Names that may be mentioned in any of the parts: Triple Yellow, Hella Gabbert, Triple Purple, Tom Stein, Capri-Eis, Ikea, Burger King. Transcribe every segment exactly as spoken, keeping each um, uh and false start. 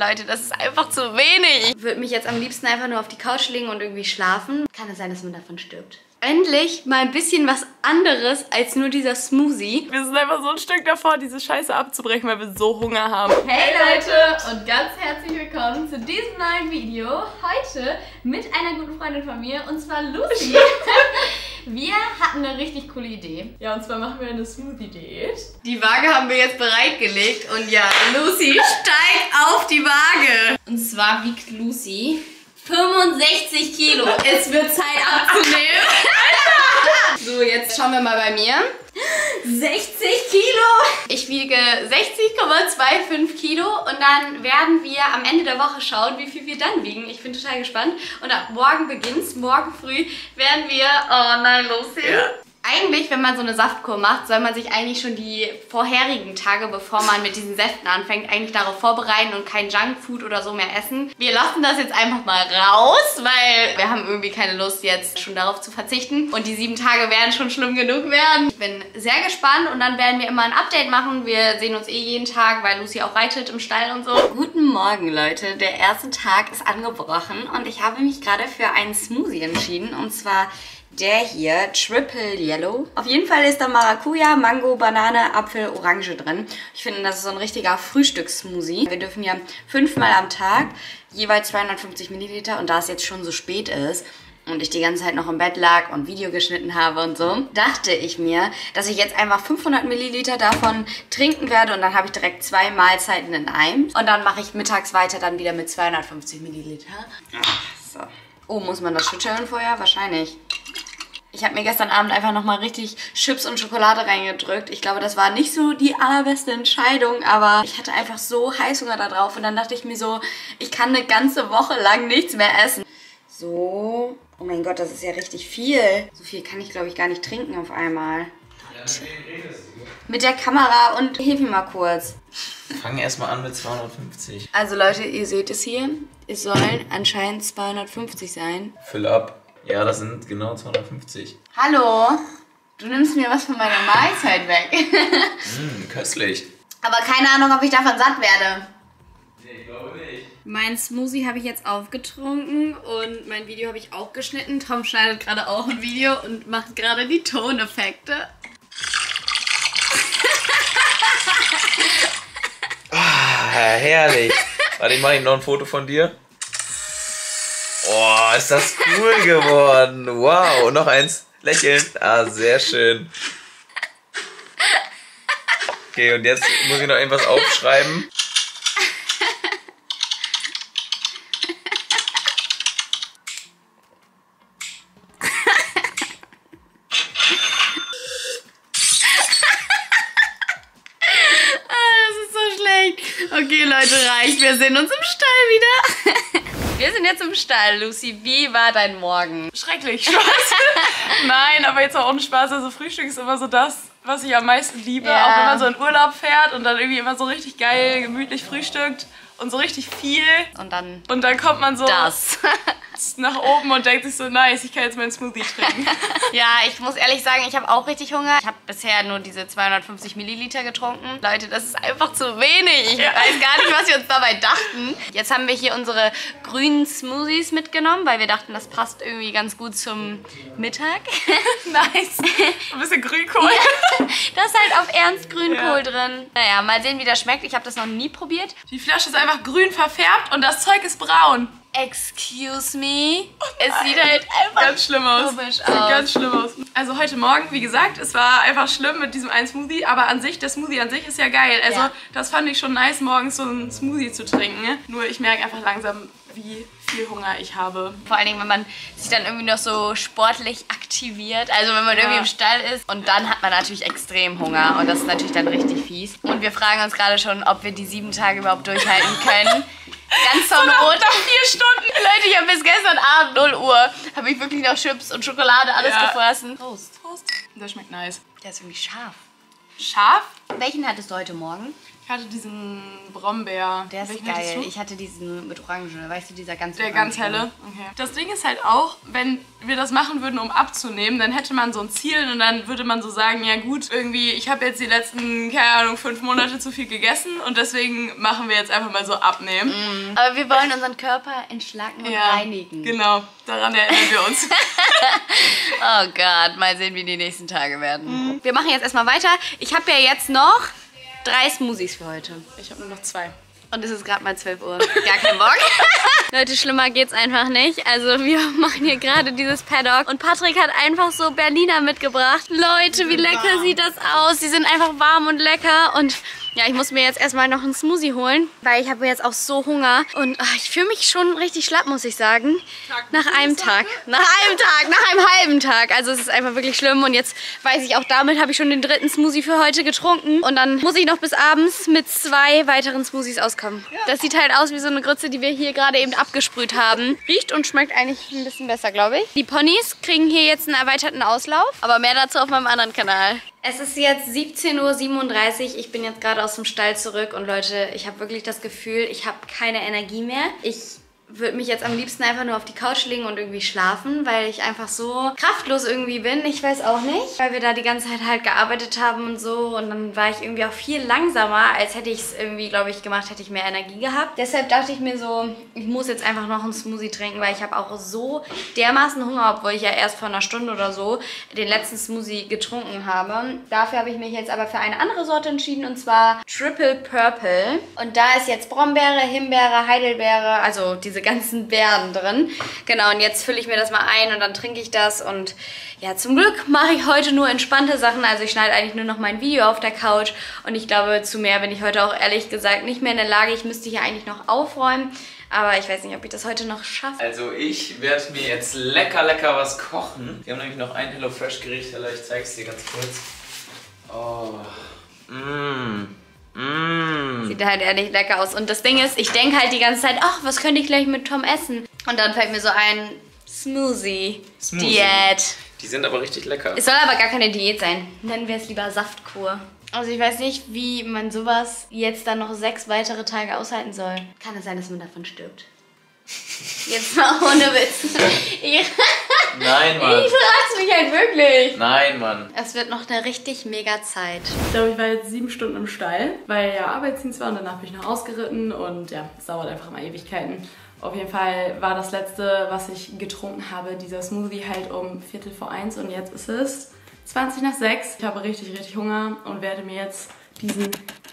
Leute, das ist einfach zu wenig. Ich würde mich jetzt am liebsten einfach nur auf die Couch legen und irgendwie schlafen. Kann es sein, dass man davon stirbt? Endlich mal ein bisschen was anderes als nur dieser Smoothie. Wir sind einfach so ein Stück davor, diese Scheiße abzubrechen, weil wir so Hunger haben. Hey Leute und ganz herzlich willkommen zu diesem neuen Video. Heute mit einer guten Freundin von mir, und zwar Lucy. Wir hatten eine richtig coole Idee. Ja, und zwar machen wir eine Smoothie-Diät. Die Waage haben wir jetzt bereitgelegt und ja, Lucy steigt auf die Waage. Und zwar wiegt Lucy fünfundsechzig Kilo. Es wird Zeit abzunehmen. So, jetzt schauen wir mal bei mir. sechzig Kilo! Ich wiege sechzig Komma fünfundzwanzig Kilo und dann werden wir am Ende der Woche schauen, wie viel wir dann wiegen. Ich bin total gespannt. Und ab morgen beginnt's. Morgen früh werden wir... Oh nein, Lucy. Ja. Eigentlich, wenn man so eine Saftkur macht, soll man sich eigentlich schon die vorherigen Tage, bevor man mit diesen Säften anfängt, eigentlich darauf vorbereiten und kein Junkfood oder so mehr essen. Wir lassen das jetzt einfach mal raus, weil wir haben irgendwie keine Lust, jetzt schon darauf zu verzichten. Und die sieben Tage werden schon schlimm genug werden. Ich bin sehr gespannt und dann werden wir immer ein Update machen. Wir sehen uns eh jeden Tag, weil Lucy auch reitet im Stall und so. Guten Morgen, Leute. Der erste Tag ist angebrochen und ich habe mich gerade für einen Smoothie entschieden, und zwar der hier, Triple Yellow. Auf jeden Fall ist da Maracuja, Mango, Banane, Apfel, Orange drin. Ich finde, das ist so ein richtiger Frühstückssmoothie. Wir dürfen ja fünfmal am Tag, jeweils zweihundertfünfzig Milliliter. Und da es jetzt schon so spät ist und ich die ganze Zeit noch im Bett lag und Video geschnitten habe und so, dachte ich mir, dass ich jetzt einfach fünfhundert Milliliter davon trinken werde und dann habe ich direkt zwei Mahlzeiten in einem. Und dann mache ich mittags weiter dann wieder mit zweihundertfünfzig Milliliter. Ach, so. Oh, muss man das schütteln vorher? Wahrscheinlich. Ich habe mir gestern Abend einfach nochmal richtig Chips und Schokolade reingedrückt. Ich glaube, das war nicht so die allerbeste Entscheidung, aber ich hatte einfach so Heißhunger da drauf. Und dann dachte ich mir so, ich kann eine ganze Woche lang nichts mehr essen. So, oh mein Gott, das ist ja richtig viel. So viel kann ich, glaube ich, gar nicht trinken auf einmal. Mit der Kamera und hilf mir mal kurz. Fangen erstmal an mit zweihundertfünfzig. Also Leute, ihr seht es hier. Es sollen anscheinend zweihundertfünfzig sein. Füll ab. Ja, das sind genau zweihundertfünfzig. Hallo, du nimmst mir was von meiner Mahlzeit weg. mm, köstlich. Aber keine Ahnung, ob ich davon satt werde. Nee, ich glaube nicht. Mein Smoothie habe ich jetzt aufgetrunken und mein Video habe ich auch geschnitten. Tom schneidet gerade auch ein Video und macht gerade die Toneffekte. Ah, herrlich. Warte, ich mache ihm noch ein Foto von dir. Oh, ist das cool geworden. Wow, noch eins. Lächeln. Ah, sehr schön. Okay, und jetzt muss ich noch irgendwas aufschreiben. Das ist so schlecht. Okay, Leute, reicht. Wir sehen uns im Stall wieder. Wir sind jetzt im Stall, Lucy. Wie war dein Morgen? Schrecklich. Spaß. Nein, aber jetzt auch ohne Spaß. Also Frühstück ist immer so das, was ich am meisten liebe. Ja. Auch wenn man so in Urlaub fährt und dann irgendwie immer so richtig geil, gemütlich frühstückt und so richtig viel. Und dann, und dann kommt man so das. nach oben und denkt sich so, nice, ich kann jetzt meinen Smoothie trinken. Ja, ich muss ehrlich sagen, ich habe auch richtig Hunger. Ich habe bisher nur diese zweihundertfünfzig Milliliter getrunken. Leute, das ist einfach zu wenig. Ich ja. weiß gar nicht, was wir uns dabei dachten. Jetzt haben wir hier unsere grünen Smoothies mitgenommen, weil wir dachten, das passt irgendwie ganz gut zum Mittag. Nice. Ein bisschen Grünkohl. Ja, da ist halt auf Ernst Grünkohl ja. drin. Naja, mal sehen, wie das schmeckt. Ich habe das noch nie probiert. Die Flasche ist einfach grün verfärbt und das Zeug ist braun. Excuse me. Oh, es sieht halt einfach ganz schlimm aus. Komisch aus. Ganz schlimm aus. Also heute Morgen, wie gesagt, es war einfach schlimm mit diesem einen Smoothie, aber an sich, der Smoothie an sich ist ja geil. Also ja. das fand ich schon nice, morgens so einen Smoothie zu trinken. Nur ich merke einfach langsam, wie viel Hunger ich habe. Vor allen Dingen, wenn man sich dann irgendwie noch so sportlich aktiviert, also wenn man ja. irgendwie im Stall ist. Und dann hat man natürlich extrem Hunger und das ist natürlich dann richtig fies. Und wir fragen uns gerade schon, ob wir die sieben Tage überhaupt durchhalten können. Ganz zornrot. Nach vier Stunden. Leute, ich habe bis gestern Abend null Uhr, habe ich wirklich noch Chips und Schokolade alles ja. gefressen. Prost. Prost. Der schmeckt nice. Der ist irgendwie scharf. Scharf? Welchen hattest du heute Morgen? Ich hatte diesen Brombeer. Der ist geil. Ich hatte diesen mit Orange. Weißt du, dieser ganz Der ganz helle. Okay. Das Ding ist halt auch, wenn wir das machen würden, um abzunehmen, dann hätte man so ein Ziel und dann würde man so sagen, ja gut, irgendwie, ich habe jetzt die letzten, keine Ahnung, fünf Monate zu viel gegessen und deswegen machen wir jetzt einfach mal so abnehmen. Mhm. Aber wir wollen unseren Körper entschlacken und ja, reinigen. Genau, daran erinnern wir uns. Oh Gott, mal sehen, wie die nächsten Tage werden. Mhm. Wir machen jetzt erstmal weiter. Ich habe ja jetzt noch drei Smoothies für heute. Ich habe nur noch zwei. Und es ist gerade mal zwölf Uhr. Gar kein Bock. Leute, schlimmer geht's einfach nicht. Also wir machen hier gerade dieses Paddock. Und Patrick hat einfach so Berliner mitgebracht. Leute, wie lecker warm. Sieht das aus. Die sind einfach warm und lecker. Und ja, ich muss mir jetzt erstmal noch einen Smoothie holen. Weil ich habe jetzt auch so Hunger. Und ach, ich fühle mich schon richtig schlapp, muss ich sagen. Tag, nach einem Tag. Nach einem Tag. Nach einem halben Tag. Also es ist einfach wirklich schlimm. Und jetzt weiß ich auch, damit habe ich schon den dritten Smoothie für heute getrunken. Und dann muss ich noch bis abends mit zwei weiteren Smoothies auskommen. Ja. Das sieht halt aus wie so eine Grütze, die wir hier gerade eben abgesprüht haben. Riecht und schmeckt eigentlich ein bisschen besser, glaube ich. Die Ponys kriegen hier jetzt einen erweiterten Auslauf, aber mehr dazu auf meinem anderen Kanal. Es ist jetzt siebzehn Uhr siebenunddreißig, ich bin jetzt gerade aus dem Stall zurück und Leute, ich habe wirklich das Gefühl, ich habe keine Energie mehr. Ich würde mich jetzt am liebsten einfach nur auf die Couch legen und irgendwie schlafen, weil ich einfach so kraftlos irgendwie bin. Ich weiß auch nicht, weil wir da die ganze Zeit halt gearbeitet haben und so. Und dann war ich irgendwie auch viel langsamer, als hätte ich es irgendwie, glaube ich, gemacht, hätte ich mehr Energie gehabt. Deshalb dachte ich mir so, ich muss jetzt einfach noch einen Smoothie trinken, weil ich habe auch so dermaßen Hunger, obwohl ich ja erst vor einer Stunde oder so den letzten Smoothie getrunken habe. Dafür habe ich mich jetzt aber für eine andere Sorte entschieden, und zwar Triple Purple. Und da ist jetzt Brombeere, Himbeere, Heidelbeere, also diese ganzen Beeren drin. Genau, und jetzt fülle ich mir das mal ein und dann trinke ich das. Und ja, zum Glück mache ich heute nur entspannte Sachen. Also ich schneide eigentlich nur noch mein Video auf der Couch. Und ich glaube, zu mehr bin ich heute auch ehrlich gesagt nicht mehr in der Lage. Ich müsste hier eigentlich noch aufräumen. Aber ich weiß nicht, ob ich das heute noch schaffe. Also ich werde mir jetzt lecker, lecker was kochen. Wir haben nämlich noch ein HelloFresh-Gericht. Ich zeige es dir ganz kurz. Oh, mh. Mm. Sieht halt ehrlich lecker aus. Und das Ding ist, ich denke halt die ganze Zeit, ach, was könnte ich gleich mit Tom essen? Und dann fällt mir so ein Smoothie-Diät. Smoothie. Die sind aber richtig lecker. Es soll aber gar keine Diät sein. Nennen wir es lieber Saftkur. Also ich weiß nicht, wie man sowas jetzt dann noch sechs weitere Tage aushalten soll. Kann es sein, dass man davon stirbt? Jetzt mal ohne Witz. Nein, Mann. Ich frag's mich halt wirklich. Nein, Mann. Es wird noch eine richtig mega Zeit. Ich glaube, ich war jetzt sieben Stunden im Stall, weil ja Arbeitsdienst war und danach bin ich noch ausgeritten und ja, es dauert einfach mal Ewigkeiten. Auf jeden Fall war das letzte, was ich getrunken habe, dieser Smoothie halt um Viertel vor eins und jetzt ist es zwanzig nach sechs. Ich habe richtig, richtig Hunger und werde mir jetzt diesen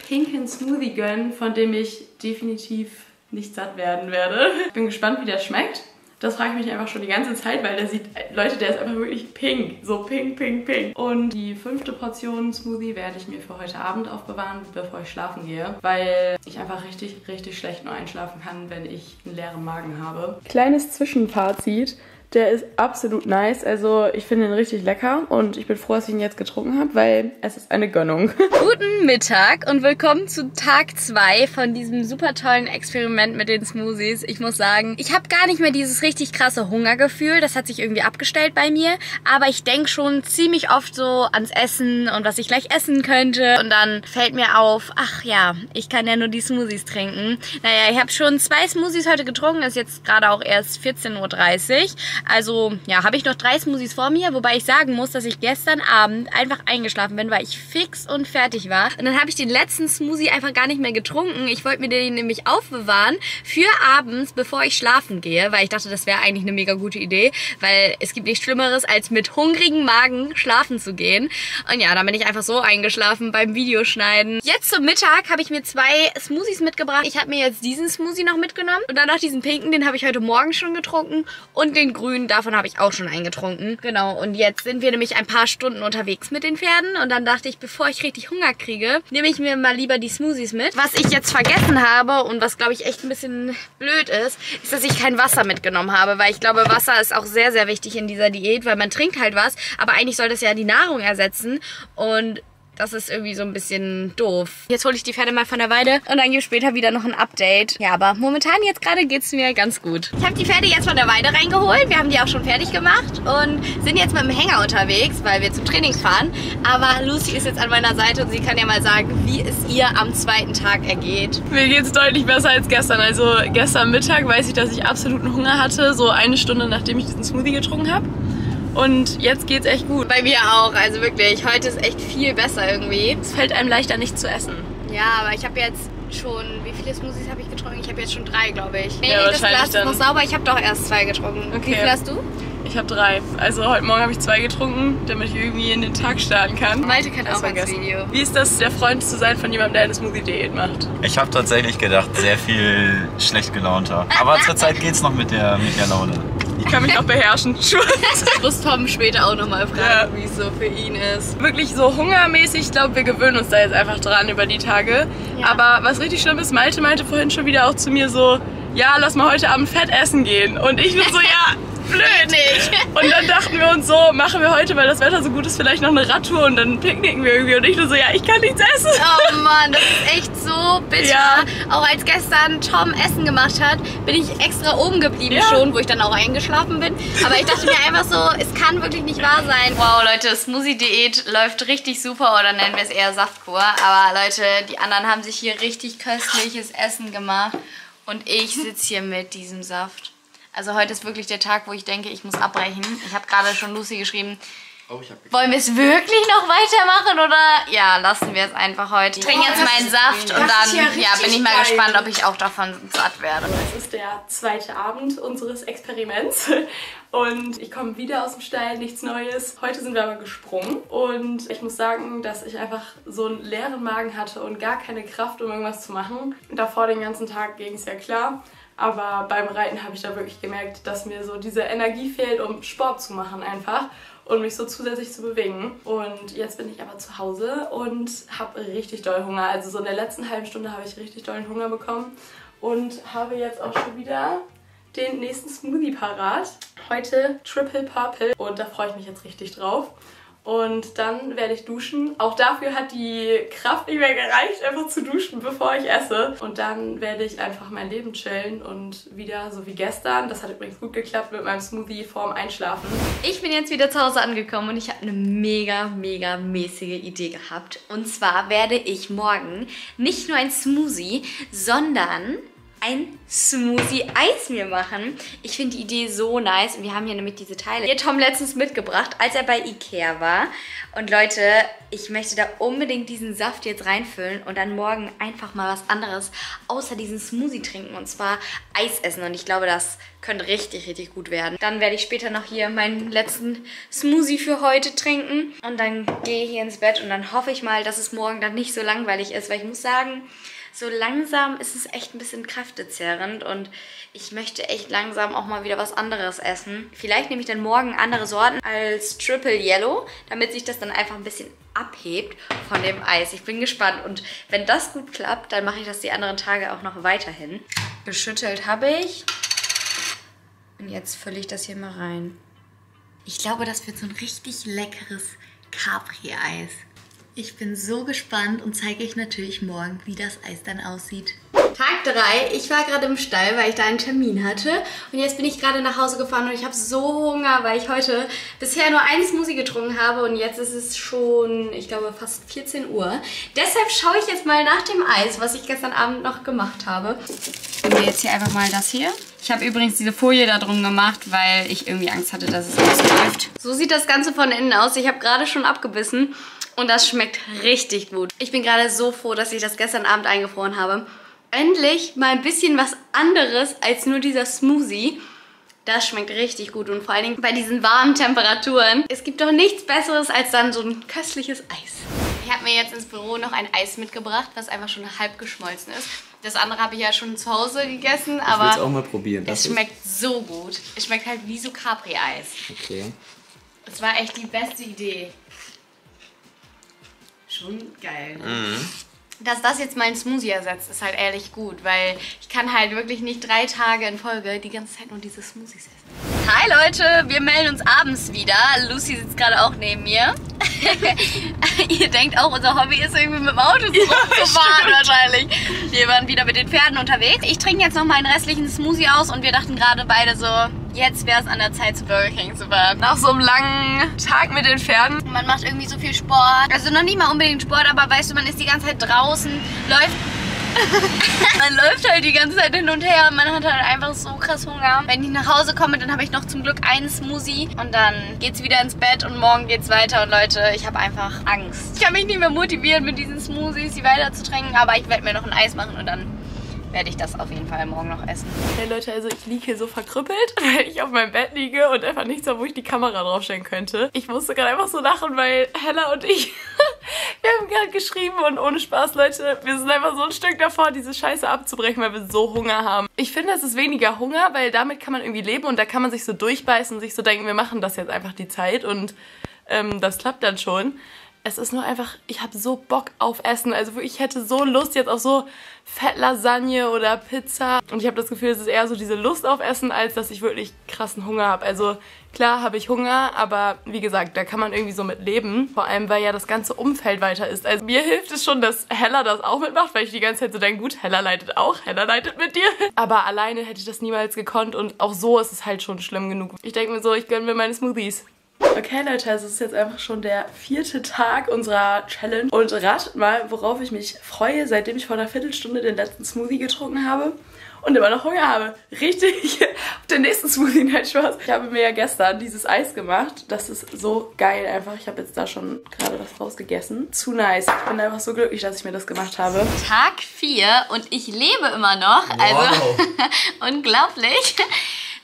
pinken Smoothie gönnen, von dem ich definitiv nicht satt werden werde. Ich bin gespannt, wie der schmeckt. Das frage ich mich einfach schon die ganze Zeit, weil der sieht, Leute, der ist einfach wirklich pink. So pink, pink, pink. Und die fünfte Portion Smoothie werde ich mir für heute Abend aufbewahren, bevor ich schlafen gehe. Weil ich einfach richtig, richtig schlecht nur einschlafen kann, wenn ich einen leeren Magen habe. Kleines Zwischenfazit. Der ist absolut nice, also ich finde ihn richtig lecker und ich bin froh, dass ich ihn jetzt getrunken habe, weil es ist eine Gönnung. Guten Mittag und willkommen zu Tag zwei von diesem super tollen Experiment mit den Smoothies. Ich muss sagen, ich habe gar nicht mehr dieses richtig krasse Hungergefühl, das hat sich irgendwie abgestellt bei mir, aber ich denke schon ziemlich oft so ans Essen und was ich gleich essen könnte und dann fällt mir auf, ach ja, ich kann ja nur die Smoothies trinken. Naja, ich habe schon zwei Smoothies heute getrunken, ist jetzt gerade auch erst vierzehn Uhr dreißig. Also, ja, habe ich noch drei Smoothies vor mir, wobei ich sagen muss, dass ich gestern Abend einfach eingeschlafen bin, weil ich fix und fertig war. Und dann habe ich den letzten Smoothie einfach gar nicht mehr getrunken. Ich wollte mir den nämlich aufbewahren für abends, bevor ich schlafen gehe, weil ich dachte, das wäre eigentlich eine mega gute Idee, weil es gibt nichts Schlimmeres, als mit hungrigem Magen schlafen zu gehen. Und ja, dann bin ich einfach so eingeschlafen beim Videoschneiden. Jetzt zum Mittag habe ich mir zwei Smoothies mitgebracht. Ich habe mir jetzt diesen Smoothie noch mitgenommen und dann noch diesen pinken, den habe ich heute Morgen schon getrunken und den grünen. Davon habe ich auch schon eingetrunken. Genau, und jetzt sind wir nämlich ein paar Stunden unterwegs mit den Pferden. Und dann dachte ich, bevor ich richtig Hunger kriege, nehme ich mir mal lieber die Smoothies mit. Was ich jetzt vergessen habe und was, glaube ich, echt ein bisschen blöd ist, ist, dass ich kein Wasser mitgenommen habe. Weil ich glaube, Wasser ist auch sehr, sehr wichtig in dieser Diät, weil man trinkt halt was. Aber eigentlich soll das ja die Nahrung ersetzen. Und Das ist irgendwie so ein bisschen doof. Jetzt hole ich die Pferde mal von der Weide und dann gibt es später wieder noch ein Update. Ja, aber momentan jetzt gerade geht es mir ganz gut. Ich habe die Pferde jetzt von der Weide reingeholt. Wir haben die auch schon fertig gemacht und sind jetzt mit dem Hänger unterwegs, weil wir zum Training fahren. Aber Lucy ist jetzt an meiner Seite und sie kann ja mal sagen, wie es ihr am zweiten Tag ergeht. Mir geht es deutlich besser als gestern. Also gestern Mittag weiß ich, dass ich absoluten Hunger hatte, so eine Stunde nachdem ich diesen Smoothie getrunken habe. Und jetzt geht's echt gut. Bei mir auch, also wirklich. Heute ist echt viel besser irgendwie. Es fällt einem leichter, nichts zu essen. Ja, aber ich habe jetzt schon, wie viele Smoothies habe ich getrunken? Ich habe jetzt schon drei, glaube ich. Nee, ja, das Glas ist noch sauber. Ich habe doch erst zwei getrunken. Okay. Wie viel hast du? Ich habe drei. Also heute Morgen habe ich zwei getrunken, damit ich irgendwie in den Tag starten kann. Malte kann auch ein Video. Wie ist das, der Freund zu sein von jemandem, der eine Smoothie-Diät macht? Ich habe tatsächlich gedacht, sehr viel schlecht gelaunter. Aber zurzeit geht's noch mit der, mit der Laune. Ich kann mich noch beherrschen. Ich muss Tom später auch nochmal fragen, ja, wie es so für ihn ist. Wirklich so hungermäßig, ich glaube, wir gewöhnen uns da jetzt einfach dran über die Tage. Ja. Aber was richtig schlimm ist, Malte meinte vorhin schon wieder auch zu mir so, ja, lass mal heute Abend fett essen gehen. Und ich bin so, ja, blöd. Nicht. Und dann dachten wir uns so, machen wir heute, weil das Wetter so gut ist, vielleicht noch eine Radtour und dann picknicken wir irgendwie. Und ich nur so, ja, ich kann nichts essen. Oh Mann, das ist echt so bitter. Ja. Auch als gestern Tom Essen gemacht hat, bin ich extra oben geblieben, ja, schon, wo ich dann auch eingeschlafen bin. Aber ich dachte mir einfach so, es kann wirklich nicht wahr sein. Wow, Leute, Smoothie-Diät läuft richtig super, oder nennen wir es eher Saftkur. Aber Leute, die anderen haben sich hier richtig köstliches Essen gemacht. Und ich sitze hier mit diesem Saft. Also heute ist wirklich der Tag, wo ich denke, ich muss abbrechen. Ich habe gerade schon Lucy geschrieben, oh, ich hab wollen wir es wirklich noch weitermachen oder ja, lassen wir es einfach heute. Ich trinke oh, jetzt meinen Saft und dann ja ja, bin ich mal geil. gespannt, ob ich auch davon satt werde. Es ist der zweite Abend unseres Experiments und ich komme wieder aus dem Stall, nichts Neues. Heute sind wir aber gesprungen und ich muss sagen, dass ich einfach so einen leeren Magen hatte und gar keine Kraft, um irgendwas zu machen. Davor den ganzen Tag ging es ja klar. Aber beim Reiten habe ich da wirklich gemerkt, dass mir so diese Energie fehlt, um Sport zu machen einfach und mich so zusätzlich zu bewegen. Und jetzt bin ich aber zu Hause und habe richtig doll Hunger. Also so in der letzten halben Stunde habe ich richtig dollen Hunger bekommen und habe jetzt auch schon wieder den nächsten Smoothie parat. Heute Triple Purple und da freue ich mich jetzt richtig drauf. Und dann werde ich duschen. Auch dafür hat die Kraft nicht mehr gereicht, einfach zu duschen, bevor ich esse. Und dann werde ich einfach mein Leben chillen und wieder so wie gestern. Das hat übrigens gut geklappt mit meinem Smoothie vorm Einschlafen. Ich bin jetzt wieder zu Hause angekommen und ich habe eine mega, mega mäßige Idee gehabt. Und zwar werde ich morgen nicht nur ein Smoothie, sondern ein Smoothie-Eis mir machen. Ich finde die Idee so nice. Und wir haben hier nämlich diese Teile. Die hat Tom letztens mitgebracht, als er bei Ikea war. Und Leute, ich möchte da unbedingt diesen Saft jetzt reinfüllen und dann morgen einfach mal was anderes außer diesen Smoothie trinken. Und zwar Eis essen. Und ich glaube, das könnte richtig, richtig gut werden. Dann werde ich später noch hier meinen letzten Smoothie für heute trinken. Und dann gehe ich hier ins Bett. Und dann hoffe ich mal, dass es morgen dann nicht so langweilig ist. Weil ich muss sagen, so langsam ist es echt ein bisschen kräftezehrend und ich möchte echt langsam auch mal wieder was anderes essen. Vielleicht nehme ich dann morgen andere Sorten als Triple Yellow, damit sich das dann einfach ein bisschen abhebt von dem Eis. Ich bin gespannt und wenn das gut klappt, dann mache ich das die anderen Tage auch noch weiterhin. Geschüttelt habe ich und jetzt fülle ich das hier mal rein. Ich glaube, das wird so ein richtig leckeres Capri-Eis. Ich bin so gespannt und zeige euch natürlich morgen, wie das Eis dann aussieht. Tag drei. Ich war gerade im Stall, weil ich da einen Termin hatte. Und jetzt bin ich gerade nach Hause gefahren und ich habe so Hunger, weil ich heute bisher nur einen Smoothie getrunken habe. Und jetzt ist es schon, ich glaube, fast vierzehn Uhr. Deshalb schaue ich jetzt mal nach dem Eis, was ich gestern Abend noch gemacht habe. Ich nehme jetzt hier einfach mal das hier. Ich habe übrigens diese Folie da drum gemacht, weil ich irgendwie Angst hatte, dass es ausläuft. So sieht das Ganze von innen aus. Ich habe gerade schon abgebissen. Und das schmeckt richtig gut. Ich bin gerade so froh, dass ich das gestern Abend eingefroren habe. Endlich mal ein bisschen was anderes als nur dieser Smoothie. Das schmeckt richtig gut und vor allen Dingen bei diesen warmen Temperaturen. Es gibt doch nichts Besseres als dann so ein köstliches Eis. Ich habe mir jetzt ins Büro noch ein Eis mitgebracht, was einfach schon halb geschmolzen ist. Das andere habe ich ja schon zu Hause gegessen, aber ich will's auch mal probieren. Das es schmeckt so gut. Es schmeckt halt wie so Capri-Eis. Okay. Es war echt die beste Idee. Schon geil. Mhm. Dass das jetzt mein Smoothie ersetzt, ist halt ehrlich gut, weil ich kann halt wirklich nicht drei Tage in Folge die ganze Zeit nur diese Smoothies essen. Hi, Hi Leute, wir melden uns abends wieder. Lucy sitzt gerade auch neben mir. Ihr denkt auch, unser Hobby ist irgendwie mit dem Auto zurückgefahren, ja, wahrscheinlich. Wir waren wieder mit den Pferden unterwegs. Ich trinke jetzt noch meinen restlichen Smoothie aus und wir dachten gerade beide so, jetzt wäre es an der Zeit, zu Burger King zu fahren. Nach so einem langen Tag mit den Pferden. Man macht irgendwie so viel Sport. Also noch nicht mal unbedingt Sport, aber weißt du, man ist die ganze Zeit draußen, läuft... Man läuft halt die ganze Zeit hin und her und man hat halt einfach so krass Hunger. Wenn ich nach Hause komme, dann habe ich noch zum Glück einen Smoothie und dann geht's wieder ins Bett und morgen geht's weiter. Und Leute, ich habe einfach Angst. Ich kann mich nicht mehr motivieren, mit diesen Smoothies die weiter zu trinken, aber ich werde mir noch ein Eis machen und dann werde ich das auf jeden Fall morgen noch essen. Hey Leute, also ich liege hier so verkrüppelt, weil ich auf meinem Bett liege und einfach nichts habe, wo ich die Kamera draufstellen könnte. Ich musste gerade einfach so lachen, weil Hella und ich, wir haben gerade geschrieben und ohne Spaß, Leute, wir sind einfach so ein Stück davor, diese Scheiße abzubrechen, weil wir so Hunger haben. Ich finde, das ist weniger Hunger, weil damit kann man irgendwie leben und da kann man sich so durchbeißen und sich so denken, wir machen das jetzt einfach die Zeit und ähm, das klappt dann schon. Es ist nur einfach, ich habe so Bock auf Essen. Also ich hätte so Lust jetzt auf so Fettlasagne oder Pizza. Und ich habe das Gefühl, es ist eher so diese Lust auf Essen, als dass ich wirklich krassen Hunger habe. Also klar habe ich Hunger, aber wie gesagt, da kann man irgendwie so mit leben. Vor allem, weil ja das ganze Umfeld weiter ist. Also mir hilft es schon, dass Hella das auch mitmacht, weil ich die ganze Zeit so denke, gut, Hella leidet auch, Hella leidet mit dir. Aber alleine hätte ich das niemals gekonnt und auch so ist es halt schon schlimm genug. Ich denke mir so, ich gönne mir meine Smoothies. Okay Leute, also es ist jetzt einfach schon der vierte Tag unserer Challenge und ratet mal, worauf ich mich freue, seitdem ich vor einer Viertelstunde den letzten Smoothie getrunken habe und immer noch Hunger habe. Richtig, auf den nächsten Smoothie, nein Spaß. Ich habe mir ja gestern dieses Eis gemacht, das ist so geil einfach, ich habe jetzt da schon gerade was rausgegessen. Zu nice, ich bin einfach so glücklich, dass ich mir das gemacht habe. Tag vier und ich lebe immer noch, wow. Also unglaublich.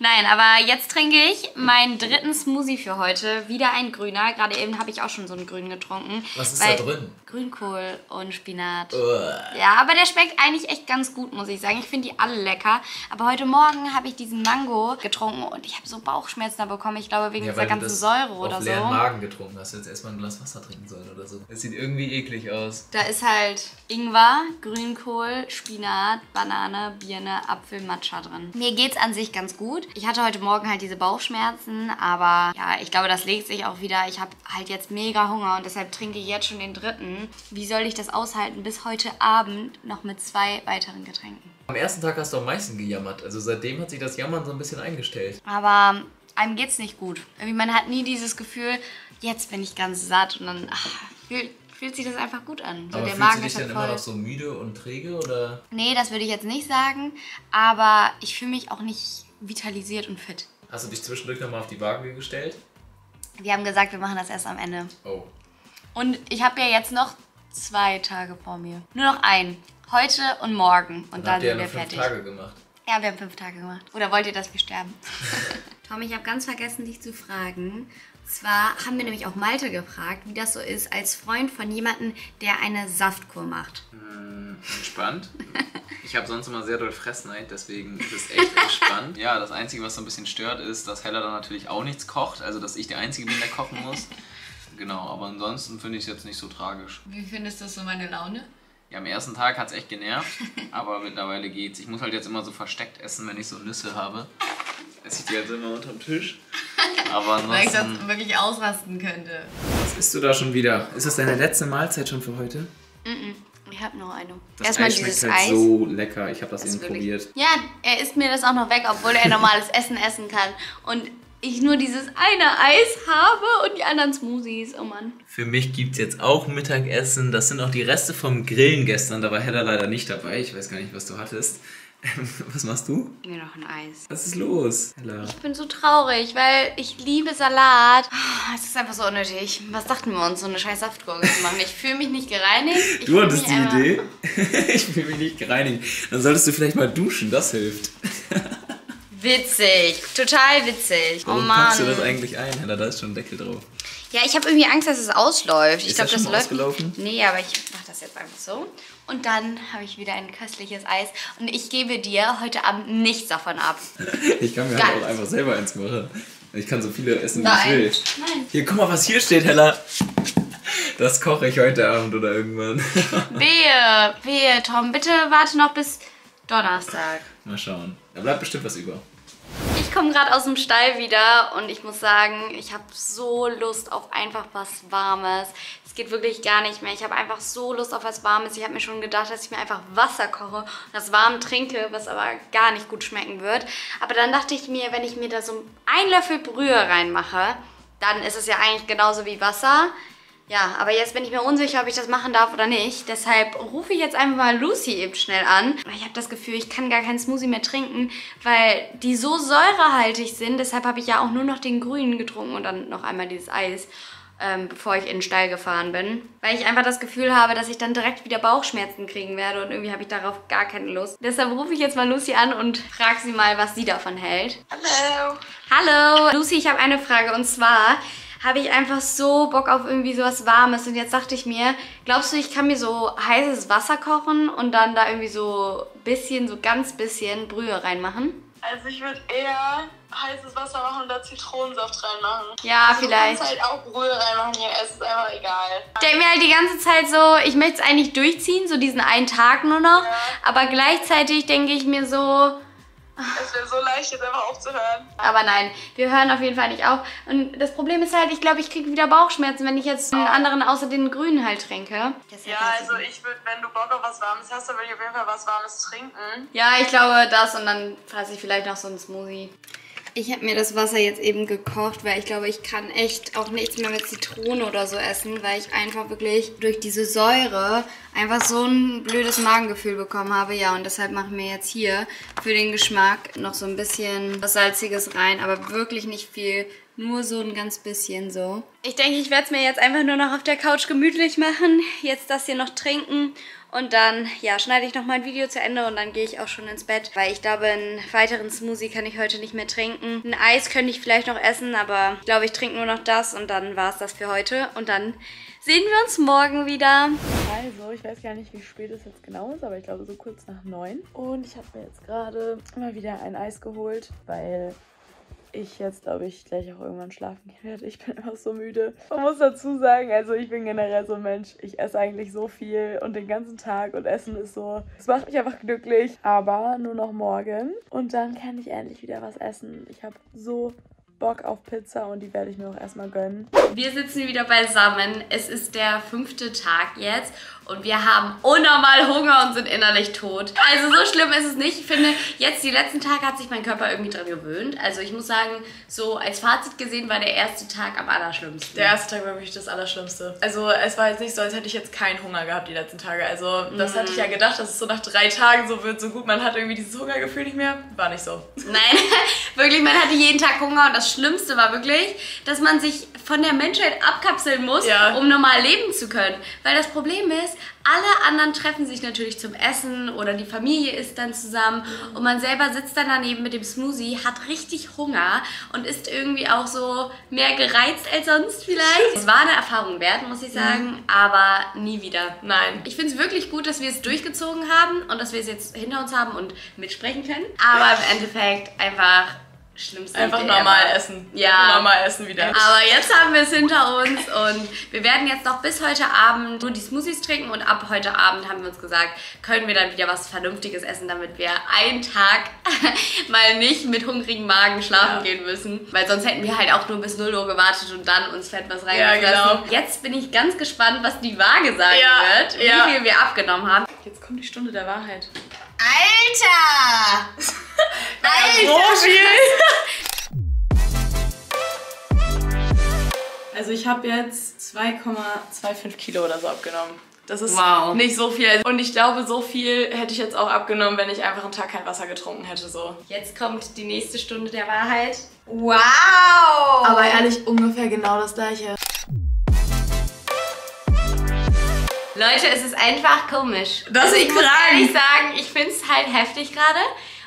Nein, aber jetzt trinke ich meinen dritten Smoothie für heute. Wieder ein grüner. Gerade eben habe ich auch schon so einen grünen getrunken. Was ist da drin? Grünkohl und Spinat. Uah. Ja, aber der schmeckt eigentlich echt ganz gut, muss ich sagen. Ich finde die alle lecker. Aber heute Morgen habe ich diesen Mango getrunken und ich habe so Bauchschmerzen da bekommen. Ich glaube, wegen ja, dieser ganzen Säure oder so. Auf leeren Magen getrunken. Hast du jetzt erstmal ein Glas Wasser trinken sollen oder so. Das sieht irgendwie eklig aus. Da ist halt Ingwer, Grünkohl, Spinat, Banane, Birne, Apfel, Matcha drin. Mir geht's an sich ganz gut. Ich hatte heute Morgen halt diese Bauchschmerzen, aber ja, ich glaube, das legt sich auch wieder. Ich habe halt jetzt mega Hunger und deshalb trinke ich jetzt schon den dritten. Wie soll ich das aushalten bis heute Abend noch mit zwei weiteren Getränken? Am ersten Tag hast du am meisten gejammert. Also seitdem hat sich das Jammern so ein bisschen eingestellt. Aber einem geht's nicht gut. Irgendwie man hat nie dieses Gefühl, jetzt bin ich ganz satt und dann ach, fühlt... Fühlt sich das einfach gut an. So, aber der Magen ist voll. Fühlst du dich dann immer noch so müde und träge, oder? Nee, das würde ich jetzt nicht sagen, aber ich fühle mich auch nicht vitalisiert und fit. Hast du dich zwischendurch nochmal auf die Waage gestellt? Wir haben gesagt, wir machen das erst am Ende. Oh. Und ich habe ja jetzt noch zwei Tage vor mir. Nur noch einen. Heute und morgen. Und dann, dann sind ja wir fertig. Habt ihr ja noch fünf Tage gemacht? Ja, wir haben fünf Tage gemacht. Oder wollt ihr, dass wir sterben? Tom, ich habe ganz vergessen, dich zu fragen. Zwar haben wir nämlich auch Malte gefragt, wie das so ist, als Freund von jemandem, der eine Saftkur macht. Hm, entspannt. Ich habe sonst immer sehr doll Fressneid, deswegen ist es echt entspannt. Ja, das Einzige, was so ein bisschen stört, ist, dass Hella dann natürlich auch nichts kocht, also dass ich der Einzige bin, der kochen muss. Genau, aber ansonsten finde ich es jetzt nicht so tragisch. Wie findest du so meine Laune? Ja, am ersten Tag hat es echt genervt, aber mittlerweile geht's. Ich muss halt jetzt immer so versteckt essen, wenn ich so Nüsse habe. Esse ich die halt immer unterm Tisch. Aber ansonsten... Weil ich das wirklich ausrasten könnte. Was isst du da schon wieder? Ist das deine letzte Mahlzeit schon für heute? Mhm, ich habe noch eine. Das Erstmal Eis schmeckt dieses halt Eis. So lecker. Ich habe das, das eben probiert. Ja, er isst mir das auch noch weg, obwohl er normales Essen essen kann. Und ich nur dieses eine Eis habe und die anderen Smoothies, oh Mann. Für mich gibt es jetzt auch Mittagessen. Das sind auch die Reste vom Grillen gestern. Da war Hella leider nicht dabei. Ich weiß gar nicht, was du hattest. Was machst du? Mir noch ein Eis. Was ist los, Hella? Ich bin so traurig, weil ich liebe Salat. Oh, es ist einfach so unnötig. Was dachten wir uns, so eine scheiß Saftgurke zu machen? Ich fühle mich nicht gereinigt. Ich du hattest die einmal... Idee? Ich fühle mich nicht gereinigt. Dann solltest du vielleicht mal duschen, das hilft. Witzig, total witzig. Warum oh Mann. Packst du das eigentlich ein, Hella? Da ist schon ein Deckel drauf. Ja, ich habe irgendwie Angst, dass es ausläuft. Ich glaube, das läuft. Ausgelaufen? Nee, aber ich mache das jetzt einfach so. Und dann habe ich wieder ein köstliches Eis. Und ich gebe dir heute Abend nichts davon ab. Ich kann mir Ganz. halt auch einfach selber eins machen. Ich kann so viele essen, Nein. wie ich will. Nein. Hier, guck mal, was hier steht, Hella. Das koche ich heute Abend oder irgendwann. Wehe, wehe, Tom. Bitte warte noch bis Donnerstag. Mal schauen. Da bleibt bestimmt was über. Ich Ich komme gerade aus dem Stall wieder und ich muss sagen, ich habe so Lust auf einfach was Warmes. Es geht wirklich gar nicht mehr. Ich habe einfach so Lust auf was Warmes. Ich habe mir schon gedacht, dass ich mir einfach Wasser koche und das warm trinke, was aber gar nicht gut schmecken wird. Aber dann dachte ich mir, wenn ich mir da so einen Löffel Brühe reinmache, dann ist es ja eigentlich genauso wie Wasser. Ja, aber jetzt bin ich mir unsicher, ob ich das machen darf oder nicht. Deshalb rufe ich jetzt einfach mal Lucy eben schnell an. Ich habe das Gefühl, ich kann gar keinen Smoothie mehr trinken, weil die so säurehaltig sind. Deshalb habe ich ja auch nur noch den grünen getrunken und dann noch einmal dieses Eis, ähm, bevor ich in den Stall gefahren bin. Weil ich einfach das Gefühl habe, dass ich dann direkt wieder Bauchschmerzen kriegen werde und irgendwie habe ich darauf gar keine Lust. Deshalb rufe ich jetzt mal Lucy an und frage sie mal, was sie davon hält. Hallo! Hallo! Lucy, ich habe eine Frage und zwar habe ich einfach so Bock auf irgendwie sowas Warmes. Und jetzt dachte ich mir, glaubst du, ich kann mir so heißes Wasser kochen und dann da irgendwie so ein bisschen, so ganz bisschen Brühe reinmachen? Also ich würde eher heißes Wasser machen und da Zitronensaft reinmachen. Ja, also vielleicht. Du kannst halt auch Brühe reinmachen, hier, es ist einfach egal. Ich denke mir halt die ganze Zeit so, ich möchte es eigentlich durchziehen, so diesen einen Tag nur noch. Ja. Aber gleichzeitig denke ich mir so, es wäre so leicht, jetzt einfach aufzuhören. Aber nein, wir hören auf jeden Fall nicht auf. Und das Problem ist halt, ich glaube, ich kriege wieder Bauchschmerzen, wenn ich jetzt einen anderen außer den grünen halt trinke. Das ja, also ich würde, wenn du Bock auf was Warmes hast, dann würde ich auf jeden Fall was Warmes trinken. Ja, ich glaube das und dann fresse ich vielleicht noch so einen Smoothie. Ich habe mir das Wasser jetzt eben gekocht, weil ich glaube, ich kann echt auch nichts mehr mit Zitrone oder so essen, weil ich einfach wirklich durch diese Säure einfach so ein blödes Magengefühl bekommen habe. Ja, und deshalb machen wir jetzt hier für den Geschmack noch so ein bisschen was Salziges rein, aber wirklich nicht viel, nur so ein ganz bisschen so. Ich denke, ich werde es mir jetzt einfach nur noch auf der Couch gemütlich machen, jetzt das hier noch trinken. Und dann, ja, schneide ich noch mal ein Video zu Ende und dann gehe ich auch schon ins Bett. Weil ich glaube, einen weiteren Smoothie kann ich heute nicht mehr trinken. Ein Eis könnte ich vielleicht noch essen, aber ich glaube, ich trinke nur noch das. Und dann war es das für heute. Und dann sehen wir uns morgen wieder. Also, ich weiß gar nicht, wie spät es jetzt genau ist, aber ich glaube, so kurz nach neun. Und ich habe mir jetzt gerade mal wieder ein Eis geholt, weil ich jetzt, glaube ich, gleich auch irgendwann schlafen gehen werde. Ich bin einfach so müde. Man muss dazu sagen, also ich bin generell so ein Mensch, ich esse eigentlich so viel und den ganzen Tag und Essen ist so, es macht mich einfach glücklich. Aber nur noch morgen und dann kann ich endlich wieder was essen. Ich habe so Bock auf Pizza und die werde ich mir auch erstmal gönnen. Wir sitzen wieder beisammen. Es ist der fünfte Tag jetzt und wir haben unnormal Hunger und sind innerlich tot. Also so schlimm ist es nicht. Ich finde, jetzt die letzten Tage hat sich mein Körper irgendwie dran gewöhnt. Also ich muss sagen, so als Fazit gesehen war der erste Tag am allerschlimmsten. Der erste Tag war wirklich das Allerschlimmste. Also es war jetzt nicht so, als hätte ich jetzt keinen Hunger gehabt die letzten Tage. Also das mm. hatte ich ja gedacht, dass es so nach drei Tagen so wird, so gut. Man hat irgendwie dieses Hungergefühl nicht mehr. War nicht so. Nein, wirklich, man hatte jeden Tag Hunger und das Das Schlimmste war wirklich, dass man sich von der Menschheit abkapseln muss, ja, um normal leben zu können. Weil das Problem ist, alle anderen treffen sich natürlich zum Essen oder die Familie isst dann zusammen und man selber sitzt dann daneben mit dem Smoothie, hat richtig Hunger und ist irgendwie auch so mehr gereizt als sonst vielleicht. Es war eine Erfahrung wert, muss ich sagen, aber nie wieder. Nein. Ich finde es wirklich gut, dass wir es durchgezogen haben und dass wir es jetzt hinter uns haben und mitsprechen können. Aber im Endeffekt einfach Schlimmste einfach normal ever. essen. Ja. Normal essen wieder. Aber jetzt haben wir es hinter uns und wir werden jetzt noch bis heute Abend nur die Smoothies trinken und ab heute Abend haben wir uns gesagt, können wir dann wieder was Vernünftiges essen, damit wir einen Tag mal nicht mit hungrigem Magen schlafen ja. gehen müssen. Weil sonst hätten wir halt auch nur bis null Uhr gewartet und dann uns fett was reingelassen. Ja, genau. Jetzt bin ich ganz gespannt, was die Waage sagen ja. wird, wie ja. viel wir abgenommen haben. Jetzt kommt die Stunde der Wahrheit. Alter! Alter! So viel! Also ich habe jetzt zwei Komma fünfundzwanzig Kilo oder so abgenommen. Das ist wow. nicht so viel. Und ich glaube, so viel hätte ich jetzt auch abgenommen, wenn ich einfach am Tag kein Wasser getrunken hätte. So. Jetzt kommt die nächste Stunde der Wahrheit. Wow! Aber ehrlich, ungefähr genau das gleiche. Leute, es ist einfach komisch. Das ich muss ehrlich sagen, ich finde es halt heftig gerade.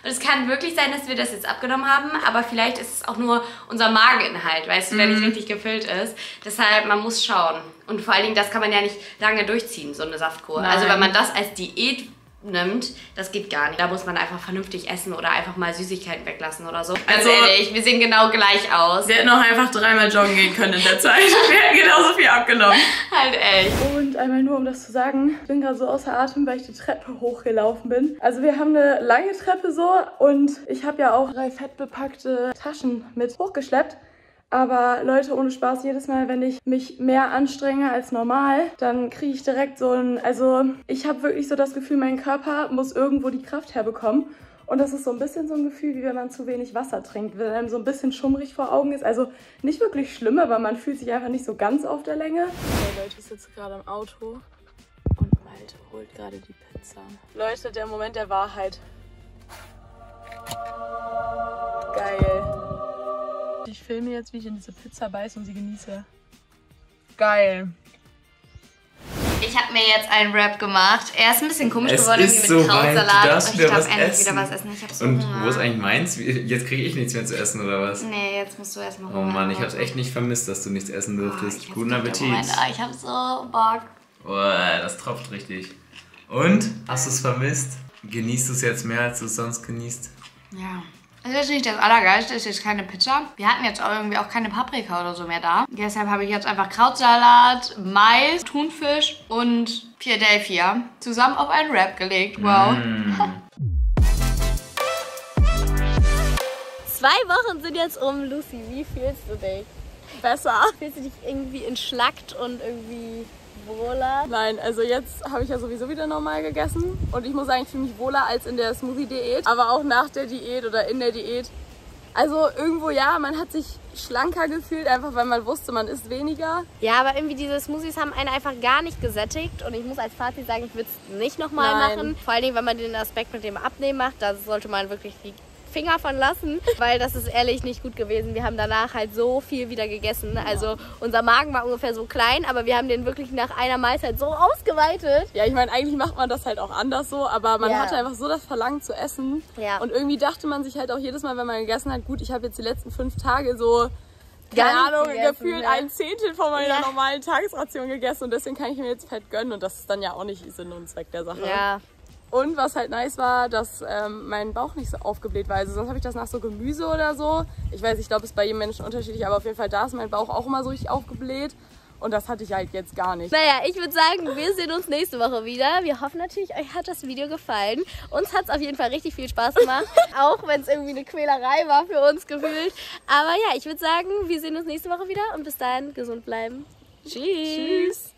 Und es kann wirklich sein, dass wir das jetzt abgenommen haben, aber vielleicht ist es auch nur unser Mageninhalt, weißt du, der mhm. nicht richtig gefüllt ist. Deshalb, man muss schauen. Und vor allen Dingen, das kann man ja nicht lange durchziehen, so eine Saftkur. Nein. Also wenn man das als Diät nimmt, das geht gar nicht. Da muss man einfach vernünftig essen oder einfach mal Süßigkeiten weglassen oder so. Also ehrlich, wir sehen genau gleich aus. Wir hätten auch einfach dreimal joggen gehen können in der Zeit. Wir hätten genauso viel abgenommen. Halt echt. Und einmal nur, um das zu sagen, ich bin gerade so außer Atem, weil ich die Treppe hochgelaufen bin. Also wir haben eine lange Treppe so und ich habe ja auch drei fettbepackte Taschen mit hochgeschleppt. Aber Leute, ohne Spaß, jedes Mal, wenn ich mich mehr anstrenge als normal, dann kriege ich direkt so ein... Also ich habe wirklich so das Gefühl, mein Körper muss irgendwo die Kraft herbekommen. Und das ist so ein bisschen so ein Gefühl, wie wenn man zu wenig Wasser trinkt, wenn einem so ein bisschen schummrig vor Augen ist. Also nicht wirklich schlimm, aber man fühlt sich einfach nicht so ganz auf der Länge. Hey Leute, ich sitze gerade im Auto und Malte holt gerade die Pizza. Leute, der Moment der Wahrheit. Geil. Ich filme jetzt, wie ich in diese Pizza beiße und sie genieße. Geil. Ich habe mir jetzt einen Wrap gemacht. Er ist ein bisschen komisch es geworden irgendwie mit so Krautsalat. Und ich darf endlich wieder was essen. Ich hab so und Hunger. Wo ist eigentlich meins? Jetzt kriege ich nichts mehr zu essen oder was? Nee, jetzt musst du erstmal Hunger. Oh Mann, ich hab's echt nicht vermisst, dass du nichts essen durftest. Oh, Guten Appetit. Ich hab so Bock. Boah, das tropft richtig. Und? Hast du es vermisst? Genießt du es jetzt mehr, als du es sonst genießt? Ja. Das ist nicht das Allergeilste, ist jetzt keine Pizza. Wir hatten jetzt auch irgendwie auch keine Paprika oder so mehr da. Deshalb habe ich jetzt einfach Krautsalat, Mais, Thunfisch und Philadelphia zusammen auf einen Wrap gelegt. Wow. Mm. Zwei Wochen sind jetzt um. Lucy, wie fühlst du dich? Besser? Fühlst du dich irgendwie entschlackt und irgendwie... wohler? Nein, also jetzt habe ich ja sowieso wieder normal gegessen und ich muss sagen, ich fühle mich wohler als in der Smoothie-Diät, aber auch nach der Diät oder in der Diät. Also irgendwo ja, man hat sich schlanker gefühlt, einfach weil man wusste, man isst weniger. Ja, aber irgendwie diese Smoothies haben einen einfach gar nicht gesättigt und ich muss als Fazit sagen, ich würde es nicht nochmal machen. Vor allem, wenn man den Aspekt mit dem Abnehmen macht, da sollte man wirklich die Finger von lassen, weil das ist ehrlich nicht gut gewesen. Wir haben danach halt so viel wieder gegessen. Also unser Magen war ungefähr so klein, aber wir haben den wirklich nach einer Mahlzeit so ausgeweitet. Ja, ich meine, eigentlich macht man das halt auch anders so, aber man ja. hatte einfach so das Verlangen zu essen. Ja. Und irgendwie dachte man sich halt auch jedes Mal, wenn man gegessen hat, gut, ich habe jetzt die letzten fünf Tage so, keine Ahnung, gefühlt ja. ein Zehntel von meiner ja. normalen Tagesration gegessen und deswegen kann ich mir jetzt Fett gönnen und das ist dann ja auch nicht Sinn und Zweck der Sache. Ja. Und was halt nice war, dass ähm, mein Bauch nicht so aufgebläht war. Also sonst habe ich das nach so Gemüse oder so. Ich weiß, ich glaube, es ist bei jedem Menschen unterschiedlich, aber auf jeden Fall da ist mein Bauch auch immer so richtig aufgebläht. Und das hatte ich halt jetzt gar nicht. Naja, ich würde sagen, wir sehen uns nächste Woche wieder. Wir hoffen natürlich, euch hat das Video gefallen. Uns hat es auf jeden Fall richtig viel Spaß gemacht. Auch wenn es irgendwie eine Quälerei war für uns gefühlt. Aber ja, ich würde sagen, wir sehen uns nächste Woche wieder. Und bis dahin, gesund bleiben. Tschüss. Tschüss.